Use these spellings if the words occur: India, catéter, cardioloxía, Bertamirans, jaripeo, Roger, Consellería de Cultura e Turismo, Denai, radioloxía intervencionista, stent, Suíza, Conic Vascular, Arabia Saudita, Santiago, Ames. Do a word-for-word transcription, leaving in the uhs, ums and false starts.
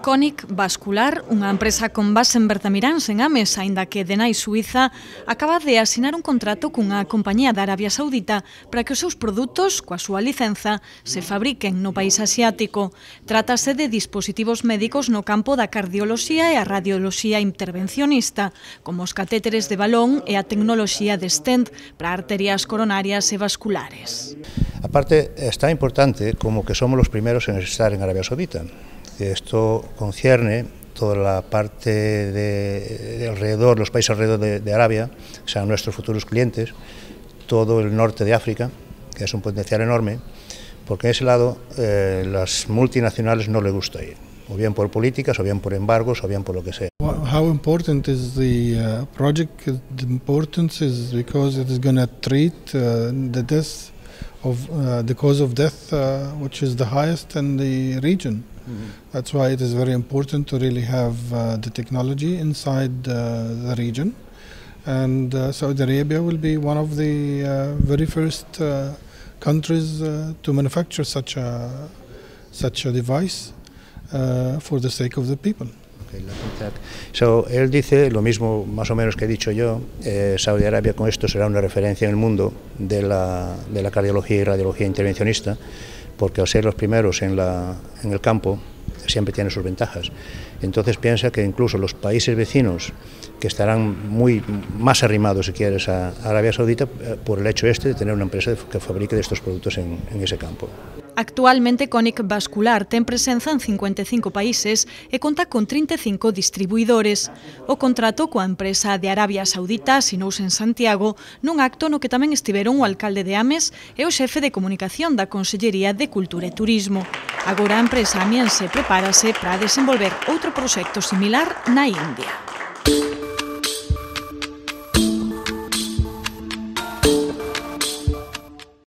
Conic Vascular, unha empresa con base en Bertamirans, en Ames, aínda que Denai, Suíza, acaba de asinar un contrato cunha compañía da Arabia Saudita para que os seus produtos, coa súa licenza, se fabriquen no país asiático. Trátase de dispositivos médicos no campo da cardioloxía e a radioloxía intervencionista, como os catéteres de balón e a tecnoloxía de stent para arterias coronarias e vasculares. Aparte, está importante como que somos los primeros en estar en Arabia Saudita. Esto concierne toda la parte de, de alrededor, los países alrededor de, de Arabia, o sea, nuestros futuros clientes, todo el norte de África, que es un potencial enorme, porque en ese lado eh, las multinacionales no les gusta ir, o bien por políticas, o bien por embargos, o bien por lo que sea. How important is the uh, project? The importance is because it is going to treat uh, the death of uh, the cause of death, uh, which is the highest in the region. Mm-hmm. That's why it is very important to really have uh, the technology inside uh, the region, and uh, Saudi Arabia will be one of the uh, very first uh, countries uh, to manufacture such a such a device uh, for the sake of the people. Okay, so, él dice lo mismo más o menos que he dicho yo. Eh, Saudi Arabia con esto será una referencia en el mundo de la de la cardiología y radiología intervencionista, porque al ser los primeros en, la, en el campo siempre tiene sus ventajas. Entonces piensa que incluso los países vecinos que estarán muy más arrimados, si quieres, a Arabia Saudita por el hecho este de tener una empresa que fabrique estos productos en, en ese campo. Actualmente, Conic Vascular ten presenza en cincuenta e cinco países e conta con trinta e cinco distribuidores. O contrato coa empresa de Arabia Saudita asinouse en Santiago nun acto no que tamén estiveron o alcalde de Ames e o xefe de comunicación da Consellería de Cultura e Turismo. Agora a empresa amiense prepárase para desenvolver outro proxecto similar na India.